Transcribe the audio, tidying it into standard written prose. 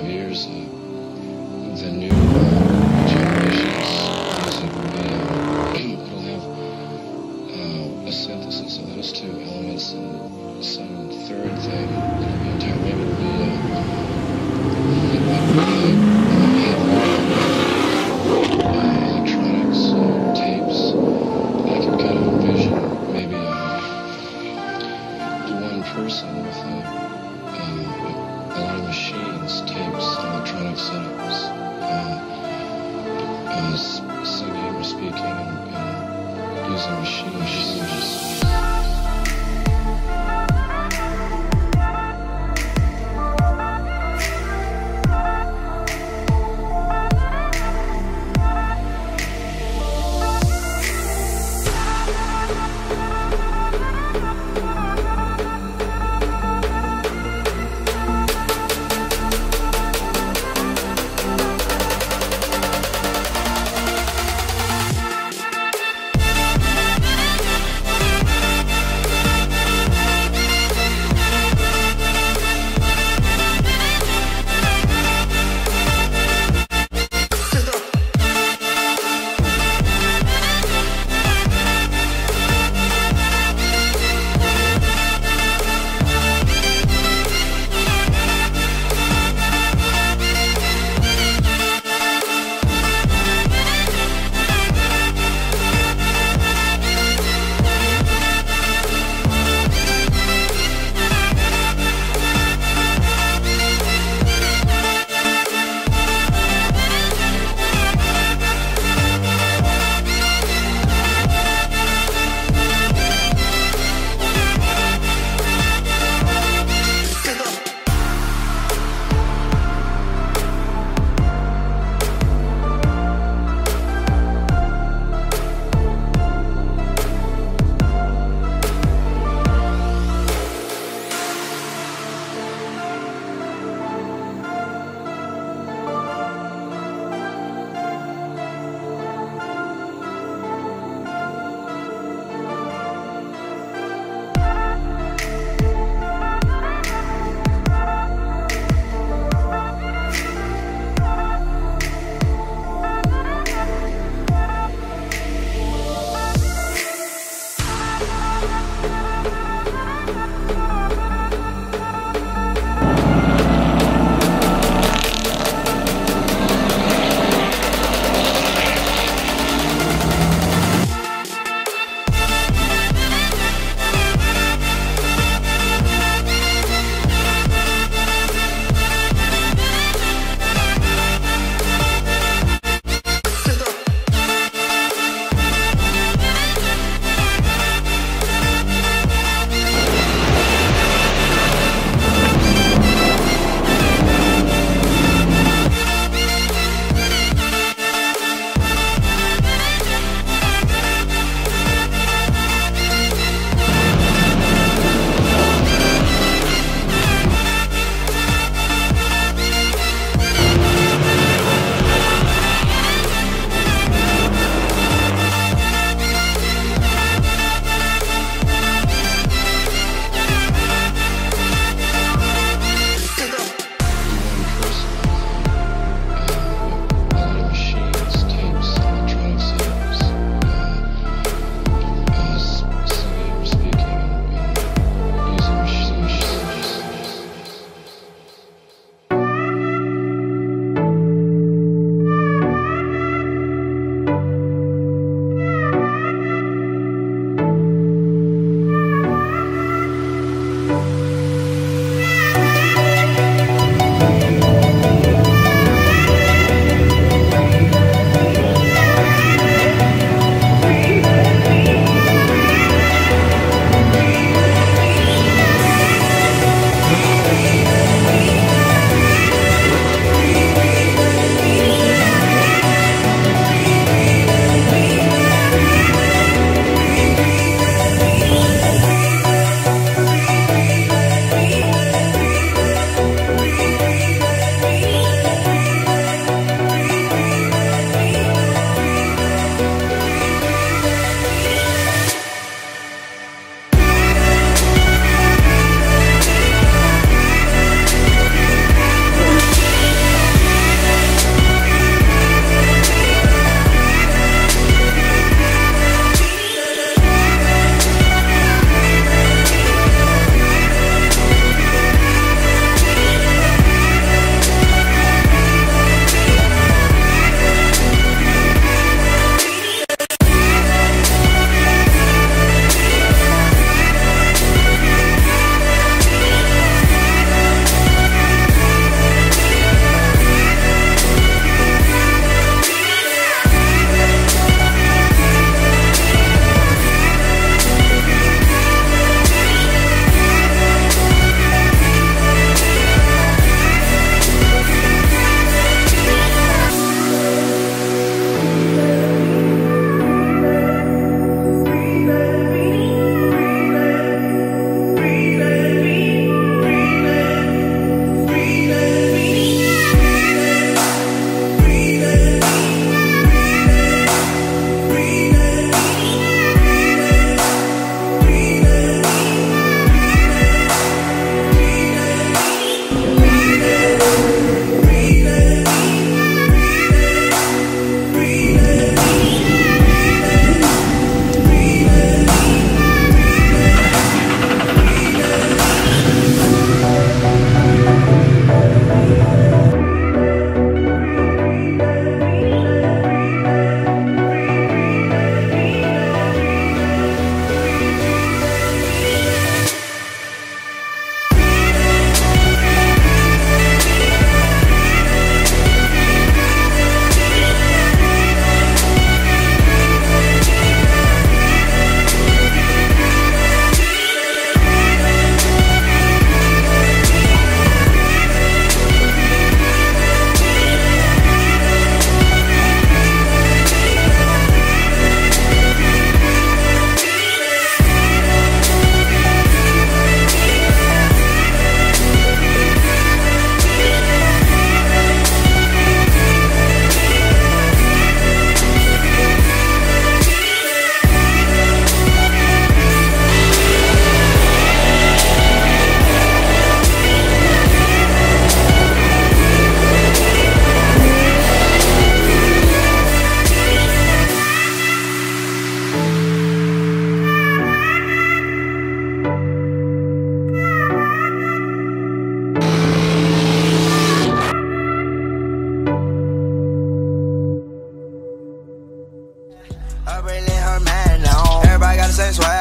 5 years, the new generation's music will have a synthesis of those two elements and some third thing. Person with a lot of machines, tapes, electronic setups. I'm bringing her man now. Everybody got the same swag.